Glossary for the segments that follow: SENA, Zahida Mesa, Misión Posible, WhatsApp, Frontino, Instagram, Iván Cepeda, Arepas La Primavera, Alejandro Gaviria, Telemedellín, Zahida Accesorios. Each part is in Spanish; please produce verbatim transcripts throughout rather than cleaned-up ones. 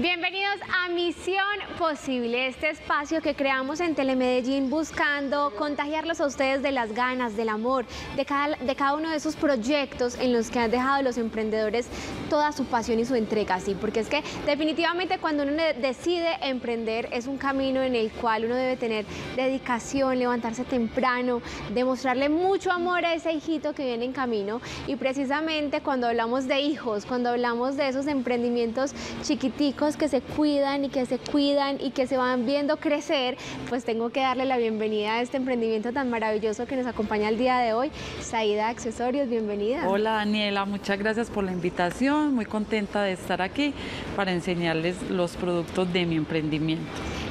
Bienvenidos a Misión Posible, este espacio que creamos en Telemedellín buscando contagiarlos a ustedes de las ganas, del amor, de cada, de cada uno de esos proyectos en los que han dejado los emprendedores toda su pasión y su entrega, sí, porque es que definitivamente cuando uno decide emprender es un camino en el cual uno debe tener dedicación, levantarse temprano, demostrarle mucho amor a ese hijito que viene en camino. Y precisamente cuando hablamos de hijos, cuando hablamos de esos emprendimientos chiquiticos, que se cuidan y que se cuidan y que se van viendo crecer, pues tengo que darle la bienvenida a este emprendimiento tan maravilloso que nos acompaña el día de hoy, Zahida Accesorios, bienvenida. Hola Daniela, muchas gracias por la invitación, muy contenta de estar aquí para enseñarles los productos de mi emprendimiento.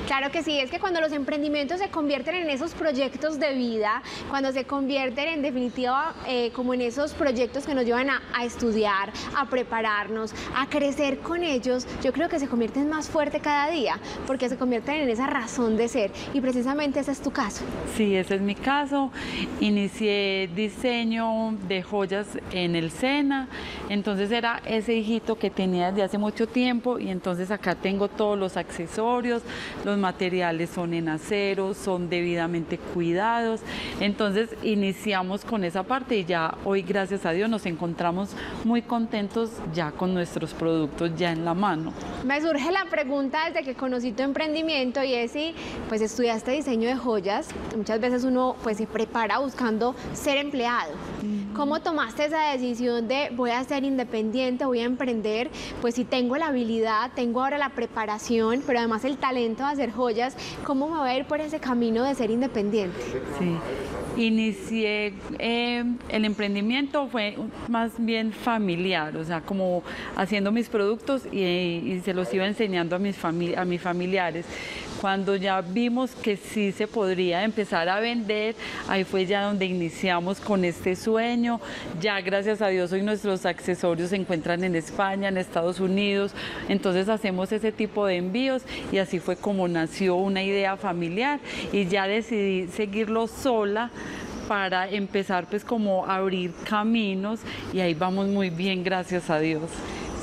Claro que sí, es que cuando los emprendimientos se convierten en esos proyectos de vida, cuando se convierten en definitiva eh, como en esos proyectos que nos llevan a, a estudiar, a prepararnos, a crecer con ellos, yo creo que se convierten más fuerte cada día, porque se convierten en esa razón de ser, y precisamente ese es tu caso. Sí, ese es mi caso. Inicié diseño de joyas en el SENA, entonces era ese hijito que tenía desde hace mucho tiempo, y entonces acá tengo todos los accesorios, los materiales son en acero, son debidamente cuidados, entonces iniciamos con esa parte y ya hoy gracias a Dios nos encontramos muy contentos ya con nuestros productos ya en la mano. Me surge la pregunta desde que conocí tu emprendimiento, y es si pues estudiaste diseño de joyas, muchas veces uno pues se prepara buscando ser empleado. Mm. ¿Cómo tomaste esa decisión de voy a ser independiente, voy a emprender? Pues si tengo la habilidad, tengo ahora la preparación, pero además el talento de hacer joyas, ¿cómo me voy a ir por ese camino de ser independiente? Sí, inicié eh, el emprendimiento fue más bien familiar, o sea, como haciendo mis productos y, y se los iba enseñando a mis, fami a mis familiares. Cuando ya vimos que sí se podría empezar a vender, ahí fue ya donde iniciamos con este sueño. Ya gracias a Dios hoy nuestros accesorios se encuentran en España, en Estados Unidos, entonces hacemos ese tipo de envíos y así fue como nació una idea familiar, y ya decidí seguirlo sola para empezar pues como a abrir caminos, y ahí vamos muy bien, gracias a Dios.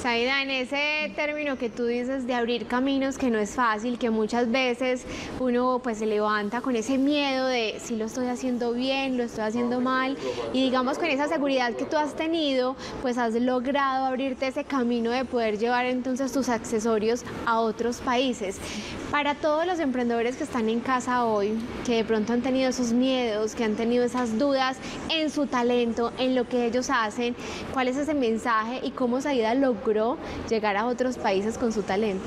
Zahida, en ese término que tú dices de abrir caminos, que no es fácil, que muchas veces uno pues se levanta con ese miedo de si lo estoy haciendo bien, lo estoy haciendo mal, y digamos con esa seguridad que tú has tenido, pues has logrado abrirte ese camino de poder llevar entonces tus accesorios a otros países. Para todos los emprendedores que están en casa hoy, que de pronto han tenido esos miedos, que han tenido esas dudas en su talento, en lo que ellos hacen, ¿cuál es ese mensaje y cómo Zahida logró llegar a otros países con su talento?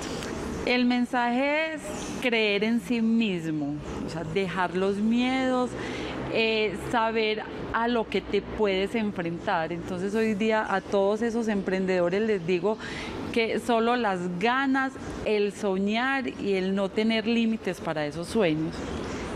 El mensaje es creer en sí mismo, o sea, dejar los miedos, eh, saber a lo que te puedes enfrentar. Entonces hoy día a todos esos emprendedores les digo que solo las ganas, el soñar y el no tener límites para esos sueños.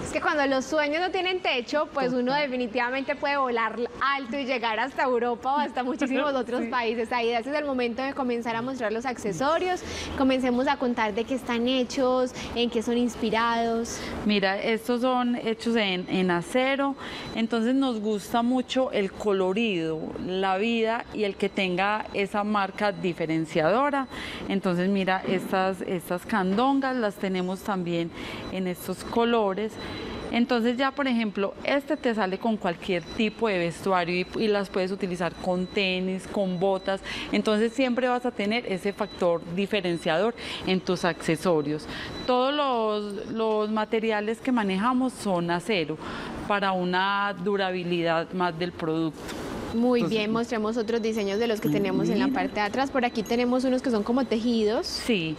Es que cuando los sueños no tienen techo, pues uno definitivamente puede volar alto y llegar hasta Europa o hasta muchísimos otros sí. países. Ahí ese es el momento de comenzar a mostrar los accesorios, comencemos a contar de qué están hechos, en qué son inspirados. Mira, estos son hechos en, en acero, entonces nos gusta mucho el colorido, la vida y el que tenga esa marca diferenciadora. Entonces mira, estas, estas candongas las tenemos también en estos colores. Entonces ya, por ejemplo, este te sale con cualquier tipo de vestuario y, y las puedes utilizar con tenis, con botas, entonces siempre vas a tener ese factor diferenciador en tus accesorios. Todos los, los materiales que manejamos son acero para una durabilidad más del producto. Muy Entonces, bien, mostremos otros diseños de los que tenemos mira. en la parte de atrás. Por aquí tenemos unos que son como tejidos. Sí,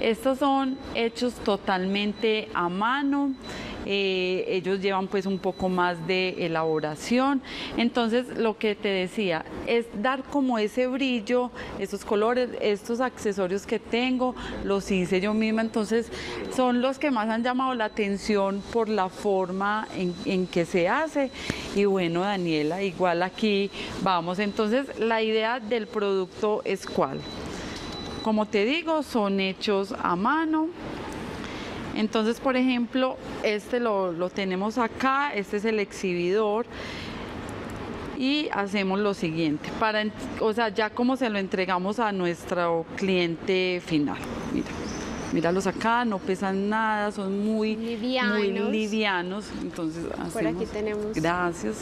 estos son hechos totalmente a mano. Eh, ellos llevan pues un poco más de elaboración, entonces lo que te decía es dar como ese brillo, esos colores, estos accesorios que tengo, los hice yo misma, entonces son los que más han llamado la atención por la forma en, en que se hace. Y bueno, Daniela, igual aquí vamos, entonces la idea del producto es cuál, como te digo, son hechos a mano. Entonces, por ejemplo, este lo, lo tenemos acá, este es el exhibidor. y hacemos lo siguiente, para, o sea, ya como se lo entregamos a nuestro cliente final. Mira, míralos acá, no pesan nada, son muy livianos. Muy livianos. Entonces, hacemos, por aquí tenemos. Gracias.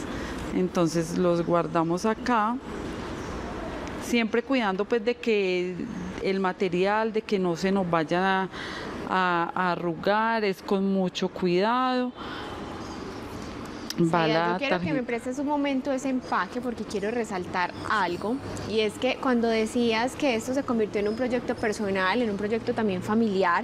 Entonces los guardamos acá, siempre cuidando pues de que el material, de que no se nos vaya a, a, a arrugar, es con mucho cuidado. Sí, yo quiero que me prestes un momento ese empaque porque quiero resaltar algo, y es que cuando decías que esto se convirtió en un proyecto personal, en un proyecto también familiar,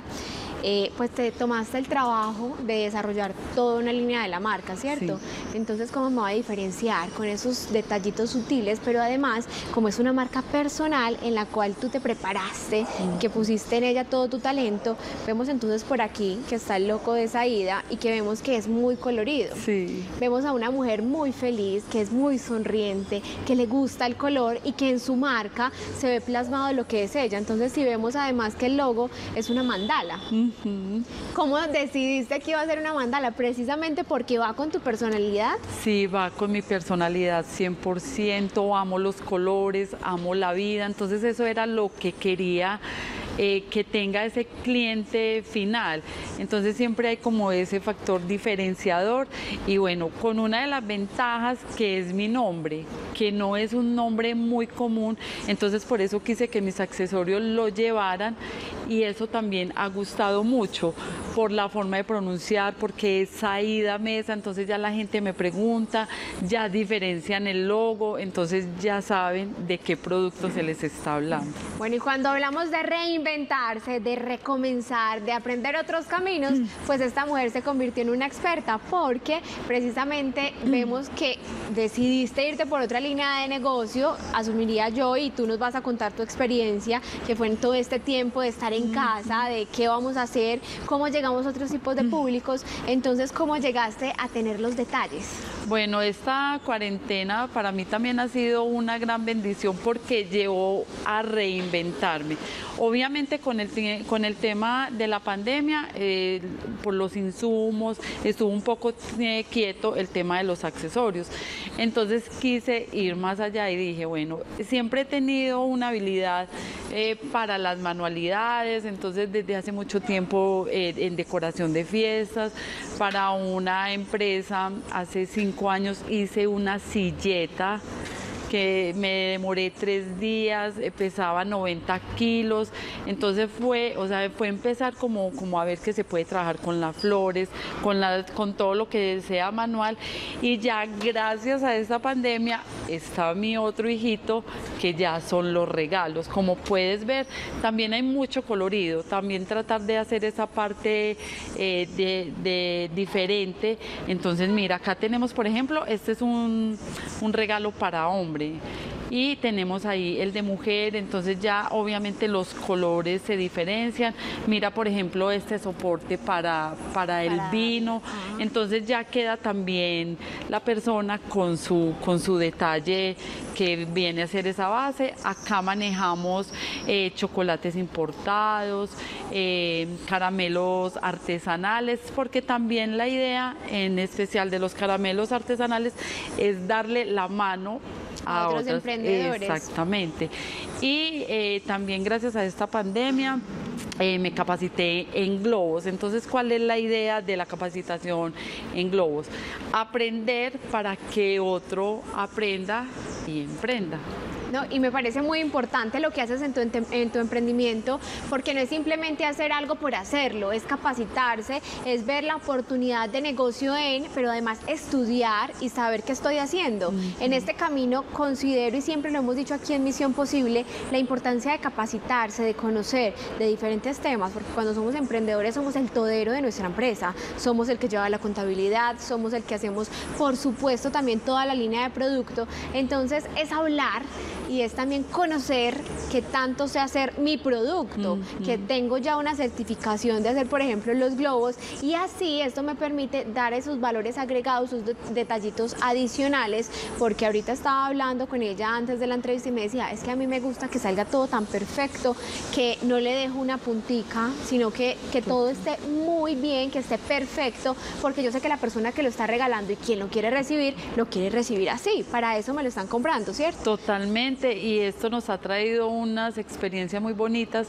eh, pues te tomaste el trabajo de desarrollar toda una línea de la marca, ¿cierto? Sí. Entonces, ¿cómo me va a diferenciar con esos detallitos sutiles? Pero además, como es una marca personal en la cual tú te preparaste, sí, que pusiste en ella todo tu talento, vemos entonces por aquí que está el loco de Zahida y que vemos que es muy colorido. Sí. Vemos a una mujer muy feliz, que es muy sonriente, que le gusta el color y que en su marca se ve plasmado lo que es ella. Entonces, si vemos además que el logo es una mandala. Uh-huh. ¿Cómo decidiste que iba a ser una mandala? ¿Precisamente porque va con tu personalidad? Sí, va con mi personalidad cien por ciento, amo los colores, amo la vida. Entonces, eso era lo que quería Eh, que tenga ese cliente final. Entonces siempre hay como ese factor diferenciador, y bueno, con una de las ventajas que es mi nombre, que no es un nombre muy común, entonces por eso quise que mis accesorios lo llevaran, y eso también ha gustado mucho por la forma de pronunciar, porque es Zahida Mesa, entonces ya la gente me pregunta, ya diferencian el logo, entonces ya saben de qué producto se les está hablando. Bueno, y cuando hablamos de reinventarse, de recomenzar, de aprender otros caminos, mm. pues esta mujer se convirtió en una experta, porque precisamente mm. vemos que decidiste irte por otra línea de negocio, asumiría yo, y tú nos vas a contar tu experiencia, que fue en todo este tiempo de estar en casa, de qué vamos a hacer, cómo llegamos a otros tipos de públicos. Entonces, ¿cómo llegaste a tener los detalles? Bueno, esta cuarentena para mí también ha sido una gran bendición porque llevó a reinventarme. Obviamente con el, con el tema de la pandemia, eh, por los insumos, estuvo un poco eh, quieto el tema de los accesorios. Entonces quise ir más allá y dije, bueno, siempre he tenido una habilidad eh, para las manualidades, entonces desde hace mucho tiempo eh, en decoración de fiestas, para una empresa hace cinco años hice una silleta que me demoré tres días, pesaba noventa kilos, entonces fue, o sea, fue empezar como, como a ver que se puede trabajar con las flores, con, la, con todo lo que sea manual, y ya gracias a esta pandemia está mi otro hijito, que ya son los regalos. Como puedes ver, también hay mucho colorido, también tratar de hacer esa parte eh, de, de diferente. Entonces mira, acá tenemos, por ejemplo, este es un, un regalo para hombre, y tenemos ahí el de mujer, entonces ya obviamente los colores se diferencian. Mira, por ejemplo, este soporte para, para el vino, entonces ya queda también la persona con su, con su detalle que viene a ser esa base. Acá manejamos eh, chocolates importados, eh, caramelos artesanales, porque también la idea en especial de los caramelos artesanales es darle la mano a, a otros otras, emprendedores. Exactamente. Y eh, también gracias a esta pandemia eh, me capacité en globos. Entonces, ¿cuál es la idea de la capacitación en globos? Aprender para que otro aprenda y emprenda. No, y me parece muy importante lo que haces en tu, en tu emprendimiento, porque no es simplemente hacer algo por hacerlo, es capacitarse, es ver la oportunidad de negocio en, pero además estudiar y saber qué estoy haciendo. Mm-hmm. En este camino considero, y siempre lo hemos dicho aquí en Misión Posible, la importancia de capacitarse, de conocer de diferentes temas, porque cuando somos emprendedores somos el todero de nuestra empresa, somos el que lleva la contabilidad, somos el que hacemos, por supuesto, también toda la línea de producto. Entonces es hablar y es también conocer que tanto sé hacer mi producto, mm-hmm. que tengo ya una certificación de hacer, por ejemplo, los globos, y así esto me permite dar esos valores agregados, sus detallitos adicionales, porque ahorita estaba hablando con ella antes de la entrevista y me decía, es que a mí me gusta que salga todo tan perfecto, que no le dejo una puntica, sino que, que todo esté muy bien, que esté perfecto, porque yo sé que la persona que lo está regalando y quien lo quiere recibir, lo quiere recibir así, para eso me lo están comprando, ¿cierto? Totalmente, y esto nos ha traído unas experiencias muy bonitas,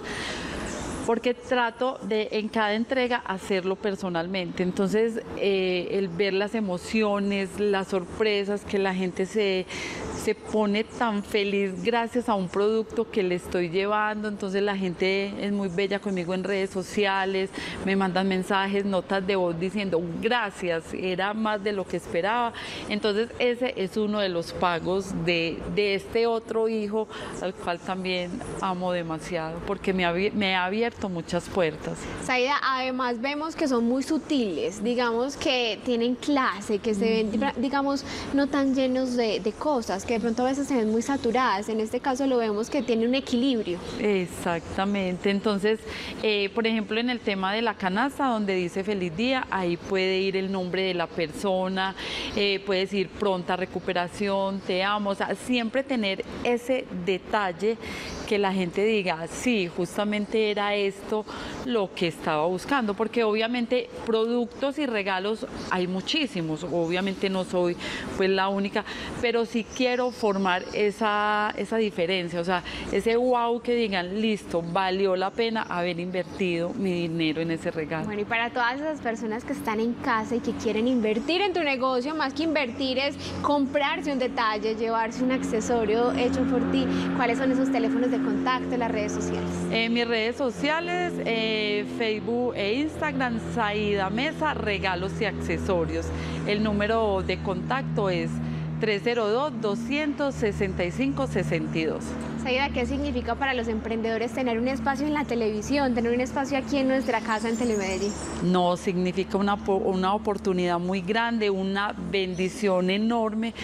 porque trato de en cada entrega hacerlo personalmente, entonces eh, el ver las emociones, las sorpresas, que la gente se, se pone tan feliz gracias a un producto que le estoy llevando, entonces la gente es muy bella conmigo en redes sociales, me mandan mensajes, notas de voz diciendo gracias, era más de lo que esperaba, entonces ese es uno de los pagos de, de este otro hijo al cual también amo demasiado, porque me ha, me ha abierto muchas puertas. Zahida, además vemos que son muy sutiles, digamos que tienen clase, que se ven, digamos, no tan llenos de, de cosas, que de pronto a veces se ven muy saturadas, en este caso lo vemos que tiene un equilibrio. Exactamente, entonces, eh, por ejemplo, en el tema de la canasta, donde dice feliz día, ahí puede ir el nombre de la persona, eh, puede decir pronta recuperación, te amo, o sea, siempre tener ese detalle que la gente diga, sí, justamente era esto lo que estaba buscando, porque obviamente productos y regalos hay muchísimos, obviamente no soy pues la única, pero sí quiero formar esa, esa diferencia, o sea, ese wow que digan, listo, valió la pena haber invertido mi dinero en ese regalo. Bueno, y para todas esas personas que están en casa y que quieren invertir en tu negocio, más que invertir es comprarse un detalle, llevarse un accesorio hecho por ti, ¿cuáles son esos teléfonos de contacto, las redes sociales? Eh, mis redes sociales, eh, Facebook e Instagram, Zahida Mesa, regalos y accesorios. El número de contacto es tres cero dos, dos seis cinco, seis cinco seis dos. Zahida, ¿qué significa para los emprendedores tener un espacio en la televisión, tener un espacio aquí en nuestra casa en Telemedellín? No, significa una, una oportunidad muy grande, una bendición enorme,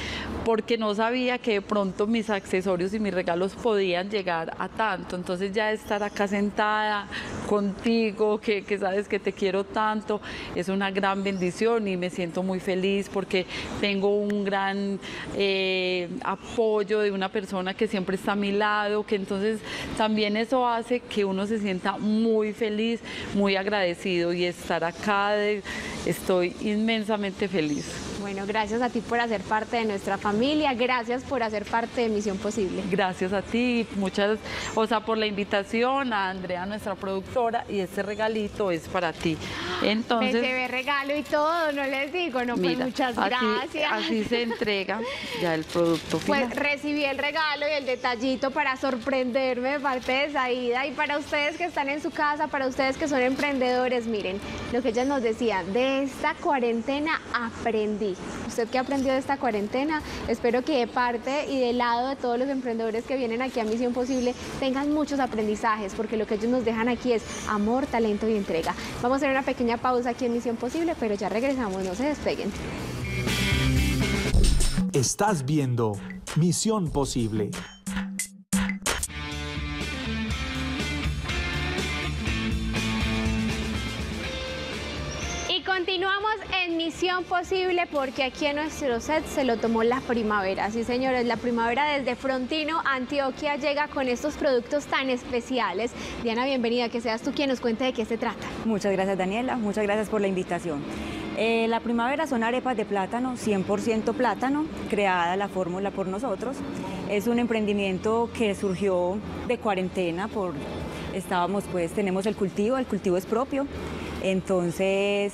porque no sabía que de pronto mis accesorios y mis regalos podían llegar a tanto, entonces ya estar acá sentada contigo, que, que sabes que te quiero tanto, es una gran bendición y me siento muy feliz porque tengo un gran eh, apoyo de una persona que siempre está a mi lado, que entonces también eso hace que uno se sienta muy feliz, muy agradecido, y estar acá de, estoy inmensamente feliz. Bueno, gracias a ti por hacer parte de nuestra familia, gracias por hacer parte de Misión Posible. Gracias a ti, muchas, o sea, por la invitación, a Andrea, nuestra productora, y este regalito es para ti. Entonces, me llevé regalo y todo, no les digo, no, mira, pues muchas así, gracias. Así se entrega ya el producto final. Pues recibí el regalo y el detallito para sorprenderme de parte de Zahida, y para ustedes que están en su casa, para ustedes que son emprendedores, miren, lo que ellas nos decían, de esta cuarentena aprendí. Usted que aprendió de esta cuarentena, espero que de parte y del lado de todos los emprendedores que vienen aquí a Misión Posible tengan muchos aprendizajes, porque lo que ellos nos dejan aquí es amor, talento y entrega. Vamos a hacer una pequeña pausa aquí en Misión Posible, pero ya regresamos, no se despeguen. Estás viendo Misión Posible. Continuamos en Misión Posible, porque aquí en nuestro set se lo tomó la primavera. Sí, señores, la primavera desde Frontino, Antioquia, llega con estos productos tan especiales. Diana, bienvenida, que seas tú quien nos cuente de qué se trata. Muchas gracias, Daniela, muchas gracias por la invitación. Eh, la primavera son arepas de plátano, cien por ciento plátano, creada la fórmula por nosotros. Es un emprendimiento que surgió de cuarentena, por, estábamos pues, tenemos el cultivo, el cultivo es propio, entonces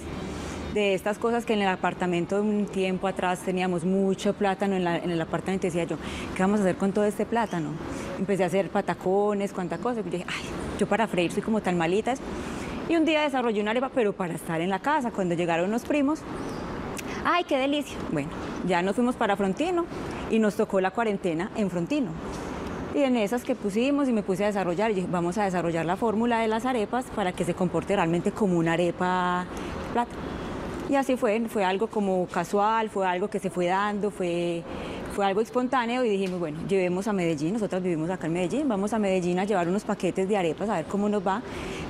de estas cosas que en el apartamento un tiempo atrás teníamos mucho plátano en, la, en el apartamento, decía yo, ¿qué vamos a hacer con todo este plátano? Empecé a hacer patacones, cuánta cosa, y dije, ay, yo para freír soy como tan malita, y un día desarrollé una arepa, pero para estar en la casa, cuando llegaron los primos, ay, qué delicia, bueno, ya nos fuimos para Frontino, y nos tocó la cuarentena en Frontino, y en esas que pusimos y me puse a desarrollar, y dije, vamos a desarrollar la fórmula de las arepas para que se comporte realmente como una arepa plátano. Y así fue, fue algo como casual, fue algo que se fue dando, fue Fue algo espontáneo y dijimos, bueno, llevemos a Medellín, nosotras vivimos acá en Medellín, vamos a Medellín a llevar unos paquetes de arepas a ver cómo nos va,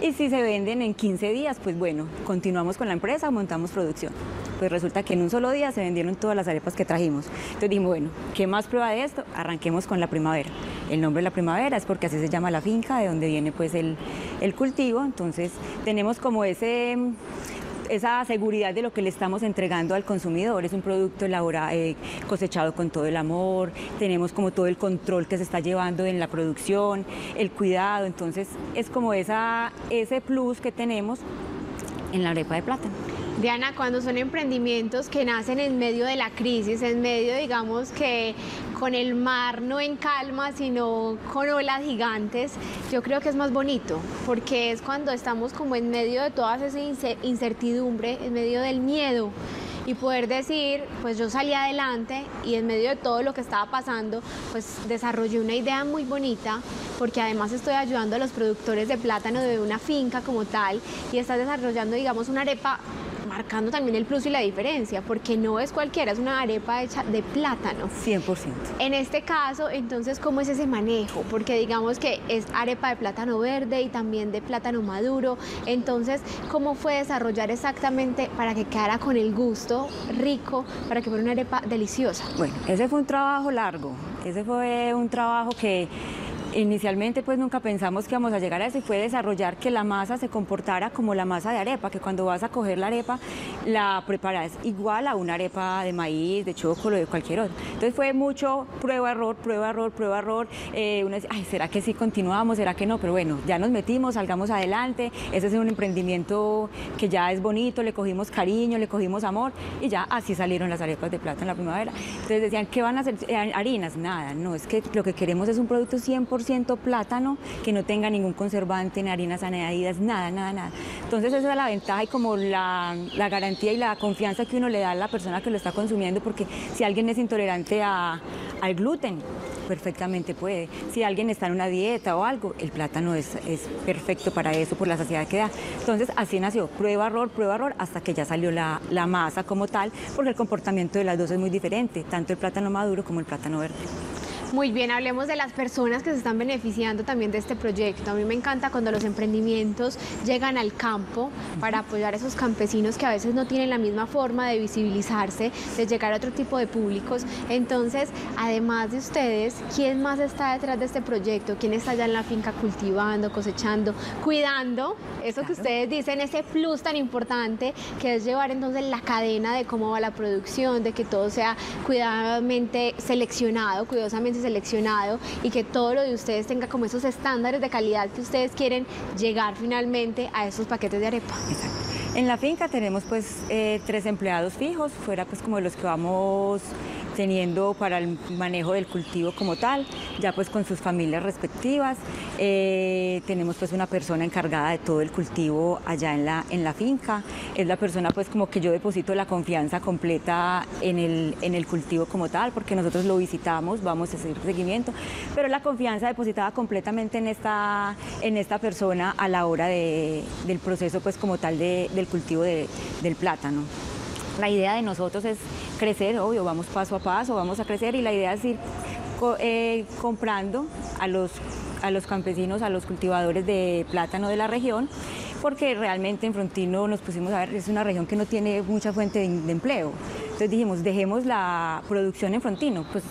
y si se venden en quince días, pues bueno, continuamos con la empresa, montamos producción. Pues resulta que en un solo día se vendieron todas las arepas que trajimos. Entonces dijimos, bueno, ¿qué más prueba de esto? Arranquemos con La Primavera. El nombre La Primavera es porque así se llama la finca de donde viene pues el, el cultivo, entonces tenemos como ese... esa seguridad de lo que le estamos entregando al consumidor. Es un producto elaborado, eh, cosechado con todo el amor, tenemos como todo el control que se está llevando en la producción, el cuidado, entonces es como esa, ese plus que tenemos en la arepa de plátano. Diana, cuando son emprendimientos que nacen en medio de la crisis, en medio, digamos, que con el mar no en calma, sino con olas gigantes, yo creo que es más bonito, porque es cuando estamos como en medio de toda esa incertidumbre, en medio del miedo, y poder decir, pues yo salí adelante y en medio de todo lo que estaba pasando, pues desarrollé una idea muy bonita, porque además estoy ayudando a los productores de plátano de una finca como tal, y estás desarrollando, digamos, una arepa marcando también el plus y la diferencia, porque no es cualquiera, es una arepa hecha de plátano. cien por ciento. En este caso, entonces, ¿cómo es ese manejo? Porque digamos que es arepa de plátano verde y también de plátano maduro, entonces, ¿cómo fue desarrollar exactamente para que quedara con el gusto rico, para que fuera una arepa deliciosa? Bueno, ese fue un trabajo largo, ese fue un trabajo que... inicialmente pues nunca pensamos que íbamos a llegar a eso, y fue desarrollar que la masa se comportara como la masa de arepa, que cuando vas a coger la arepa la preparas igual a una arepa de maíz, de chocolo, de cualquier otro. Entonces fue mucho prueba, error, prueba, error, prueba, error. Eh, uno dice, ay, ¿será que sí continuamos? ¿Será que no? Pero bueno, ya nos metimos, salgamos adelante. Ese es un emprendimiento que ya es bonito, le cogimos cariño, le cogimos amor, y ya así salieron las arepas de plátano en La Primavera. Entonces decían, ¿qué van a hacer? ¿Harinas? Nada, no, es que lo que queremos es un producto cien por ciento plátano, que no tenga ningún conservante, ni harinas añadidas, nada, nada, nada. Entonces esa es la ventaja y como la, la garantía y la confianza que uno le da a la persona que lo está consumiendo, porque si alguien es intolerante a, al gluten, perfectamente puede. Si alguien está en una dieta o algo, el plátano es, es perfecto para eso, por la saciedad que da. Entonces así nació, prueba, error, prueba, error, hasta que ya salió la, la masa como tal, porque el comportamiento de las dos es muy diferente, tanto el plátano maduro como el plátano verde. Muy bien, hablemos de las personas que se están beneficiando también de este proyecto. A mí me encanta cuando los emprendimientos llegan al campo para apoyar a esos campesinos que a veces no tienen la misma forma de visibilizarse, de llegar a otro tipo de públicos. Entonces, además de ustedes, ¿quién más está detrás de este proyecto? ¿Quién está allá en la finca cultivando, cosechando, cuidando? Eso claro. Que ustedes dicen, ese plus tan importante que es llevar entonces la cadena de cómo va la producción, de que todo sea cuidadosamente seleccionado, cuidadosamente seleccionado, y que todo lo de ustedes tenga como esos estándares de calidad que ustedes quieren llegar finalmente a esos paquetes de arepa. Exacto. En la finca tenemos pues eh, tres empleados fijos, fuera pues como de los que vamos teniendo para el manejo del cultivo como tal, ya pues con sus familias respectivas. Eh, tenemos pues una persona encargada de todo el cultivo allá en la, en la finca, es la persona pues como que yo deposito la confianza completa en el, en el cultivo como tal, porque nosotros lo visitamos, vamos a hacer seguimiento, pero la confianza depositada completamente en esta, en esta persona a la hora de, del proceso pues como tal de, del cultivo de, del plátano. La idea de nosotros es crecer, obvio, vamos paso a paso, vamos a crecer, y la idea es ir co eh, comprando a los, a los campesinos, a los cultivadores de plátano de la región, porque realmente en Frontino nos pusimos a ver, es una región que no tiene mucha fuente de, de empleo. Entonces dijimos, dejemos la producción en Frontino, pues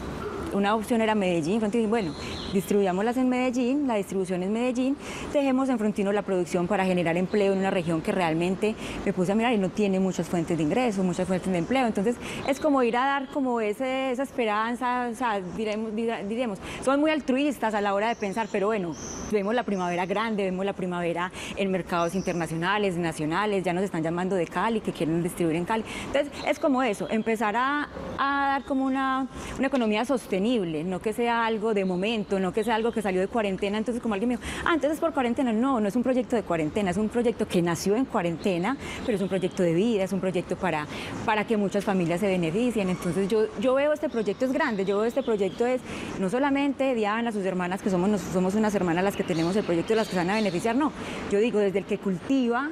una opción era Medellín, Frontino, bueno, distribuyámoslas en Medellín, la distribución es Medellín, dejemos en Frontino la producción para generar empleo en una región que realmente me puse a mirar y no tiene muchas fuentes de ingreso, muchas fuentes de empleo, entonces es como ir a dar como ese, esa esperanza, o sea, diremos, diremos, son muy altruistas a la hora de pensar, pero bueno, vemos la primavera grande, vemos la primavera en mercados internacionales, nacionales, ya nos están llamando de Cali, que quieren distribuir en Cali, entonces es como eso, empezar a, a dar como una, una economía sostenible, no que sea algo de momento, no que sea algo que salió de cuarentena, entonces como alguien me dijo, ah, entonces por cuarentena, no, no es un proyecto de cuarentena, es un proyecto que nació en cuarentena, pero es un proyecto de vida, es un proyecto para, para que muchas familias se beneficien, entonces yo, yo veo este proyecto es grande, yo veo este proyecto es, no solamente Diana, sus hermanas, que somos, somos unas hermanas las que tenemos el proyecto, las que se van a beneficiar, no, yo digo, desde el que cultiva,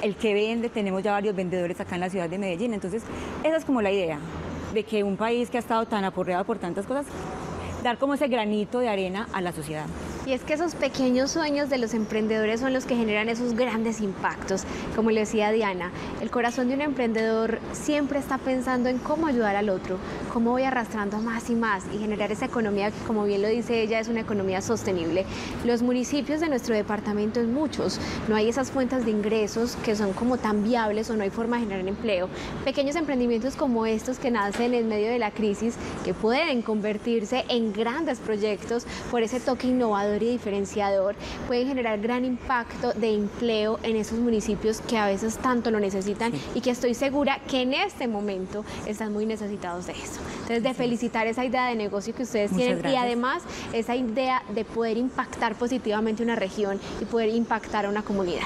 el que vende, tenemos ya varios vendedores acá en la ciudad de Medellín, entonces esa es como la idea. de que un país que ha estado tan aporreado por tantas cosas, dar como ese granito de arena a la sociedad. Y es que esos pequeños sueños de los emprendedores son los que generan esos grandes impactos. Como le decía Diana, el corazón de un emprendedor siempre está pensando en cómo ayudar al otro, cómo voy arrastrando más y más y generar esa economía que, como bien lo dice ella, es una economía sostenible. Los municipios de nuestro departamento en muchos, no hay esas fuentes de ingresos que son como tan viables o no hay forma de generar empleo. Pequeños emprendimientos como estos que nacen en medio de la crisis, que pueden convertirse en grandes proyectos por ese toque innovador y diferenciador, pueden generar gran impacto de empleo en esos municipios que a veces tanto lo necesitan, sí, y que estoy segura que en este momento están muy necesitados de eso. Entonces, de sí. felicitar esa idea de negocio que ustedes Muchas tienen gracias. Y además esa idea de poder impactar positivamente una región y poder impactar a una comunidad.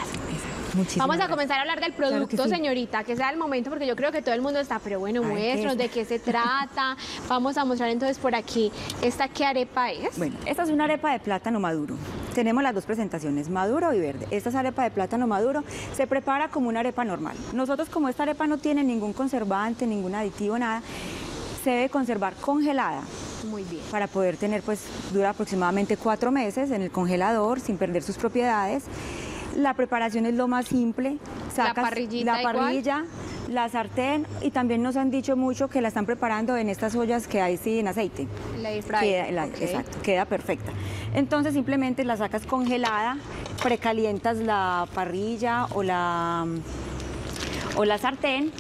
Muchísimas Vamos a comenzar a hablar del producto, claro que sí. señorita, que sea el momento, porque yo creo que todo el mundo está, pero bueno, muéstranos de qué se trata. Vamos a mostrar entonces por aquí, ¿esta qué arepa es? Bueno, esta es una arepa de plátano maduro. Tenemos las dos presentaciones, maduro y verde. Esta es arepa de plátano maduro, se prepara como una arepa normal. Nosotros, como esta arepa no tiene ningún conservante, ningún aditivo, nada, se debe conservar congelada. Muy bien. Para poder tener, pues, dura aproximadamente cuatro meses en el congelador, sin perder sus propiedades. La preparación es lo más simple, sacas la, parrillita la parrilla, igual. la sartén, y también nos han dicho mucho que la están preparando en estas ollas que hay sí, en aceite. La air fryer. Queda, la, okay. Exacto, queda perfecta. Entonces simplemente la sacas congelada, precalientas la parrilla o la, o la sartén,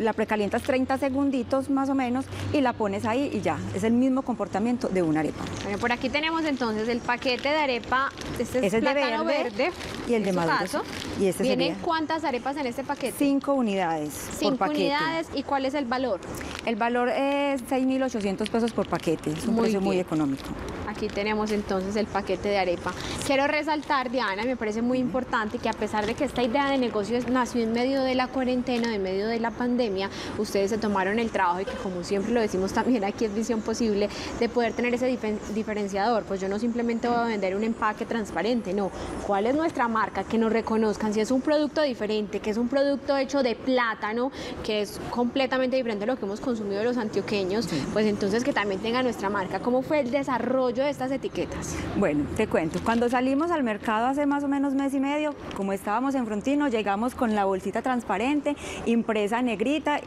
la precalientas treinta segunditos más o menos y la pones ahí y ya, es el mismo comportamiento de una arepa. Bueno, por aquí tenemos entonces el paquete de arepa, este es, este es plátano de verde, verde y el de maduro. Y este ¿Vienen sería... cuántas arepas en este paquete? Cinco unidades Cinco por unidades, ¿y cuál es el valor? El valor es seis mil ochocientos pesos por paquete, es un muy precio bien. muy económico. Aquí tenemos entonces el paquete de arepa. Quiero resaltar, Diana, me parece muy importante que a pesar de que esta idea de negocio nació en medio de la cuarentena, en medio de la pandemia, ustedes se tomaron el trabajo y que, como siempre lo decimos también aquí en Misión Posible, de poder tener ese difer diferenciador. Pues yo no simplemente voy a vender un empaque transparente, no. ¿Cuál es nuestra marca? Que nos reconozcan si es un producto diferente, que es un producto hecho de plátano, que es completamente diferente a lo que hemos consumido los antioqueños, pues entonces que también tenga nuestra marca. ¿Cómo fue el desarrollo de estas etiquetas? Bueno, te cuento, cuando salimos al mercado hace más o menos mes y medio, como estábamos en Frontino, llegamos con la bolsita transparente, impresa negrita,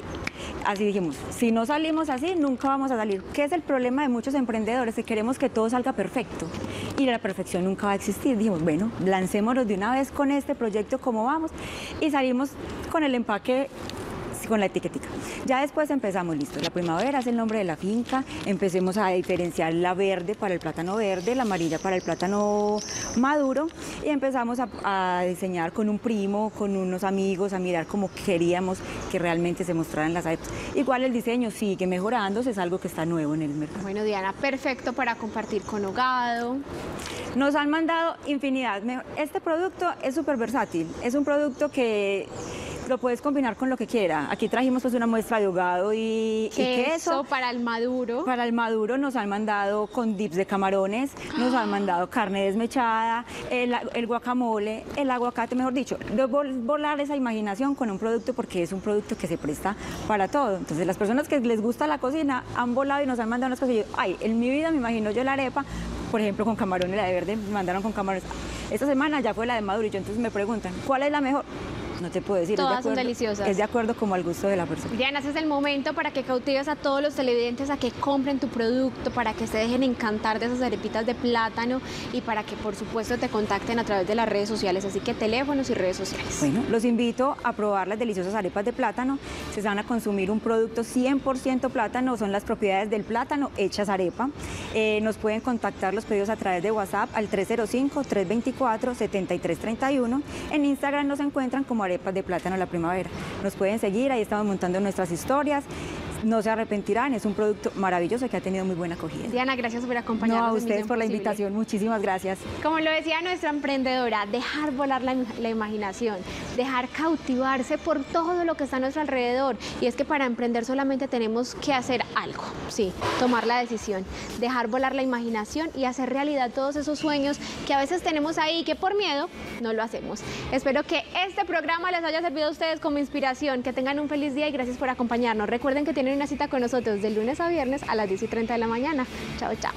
así dijimos, si no salimos así, nunca vamos a salir. ¿Qué es el problema de muchos emprendedores? Que queremos que todo salga perfecto y la perfección nunca va a existir. Dijimos, bueno, lancémonos de una vez con este proyecto como vamos, y salimos con el empaque, con la etiquetica. Ya después empezamos, listo, la primavera es el nombre de la finca, empecemos a diferenciar la verde para el plátano verde, la amarilla para el plátano maduro, y empezamos a, a diseñar con un primo, con unos amigos, a mirar cómo queríamos que realmente se mostraran las arepas. Igual el diseño sigue mejorándose, es algo que está nuevo en el mercado. Bueno, Diana, perfecto para compartir con hogado. Nos han mandado infinidad. Este producto es súper versátil, es un producto que lo puedes combinar con lo que quiera. Aquí trajimos pues una muestra de hogado y queso, y queso. Para el maduro. Para el maduro nos han mandado con dips de camarones, ah. nos han mandado carne desmechada, el, el guacamole, el aguacate, mejor dicho, de volar esa imaginación con un producto, porque es un producto que se presta para todo. Entonces las personas que les gusta la cocina han volado y nos han mandado unas cosas y yo, ay, en mi vida me imagino yo la arepa, por ejemplo, con camarones, la de verde, me mandaron con camarones. Esta semana ya fue la de maduro y yo, entonces me preguntan, ¿cuál es la mejor? No te puedo decir. Todas de acuerdo, son deliciosas. Es de acuerdo como al gusto de la persona. Diana, ese es el momento para que cautives a todos los televidentes a que compren tu producto, para que se dejen encantar de esas arepitas de plátano y para que, por supuesto, te contacten a través de las redes sociales. Así que teléfonos y redes sociales. Bueno, los invito a probar las deliciosas arepas de plátano. Se van a consumir un producto cien por ciento plátano, son las propiedades del plátano hechas arepa. Eh, nos pueden contactar los pedidos a través de WhatsApp al tres cero cinco, tres dos cuatro, siete tres tres uno. En Instagram nos encuentran como Arepas de Plátano La Primavera. Nos pueden seguir, ahí estamos montando nuestras historias. No se arrepentirán, es un producto maravilloso que ha tenido muy buena acogida. Diana, gracias por acompañarnos. No, a ustedes por la invitación, muchísimas gracias. Como lo decía nuestra emprendedora, dejar volar la, la imaginación, dejar cautivarse por todo lo que está a nuestro alrededor. Y es que para emprender solamente tenemos que hacer algo, sí, tomar la decisión, dejar volar la imaginación y hacer realidad todos esos sueños que a veces tenemos ahí, que por miedo no lo hacemos. Espero que este programa les haya servido a ustedes como inspiración, que tengan un feliz día y gracias por acompañarnos. Recuerden que tienen Tienen una cita con nosotros de lunes a viernes a las diez y treinta de la mañana. Chao, chao.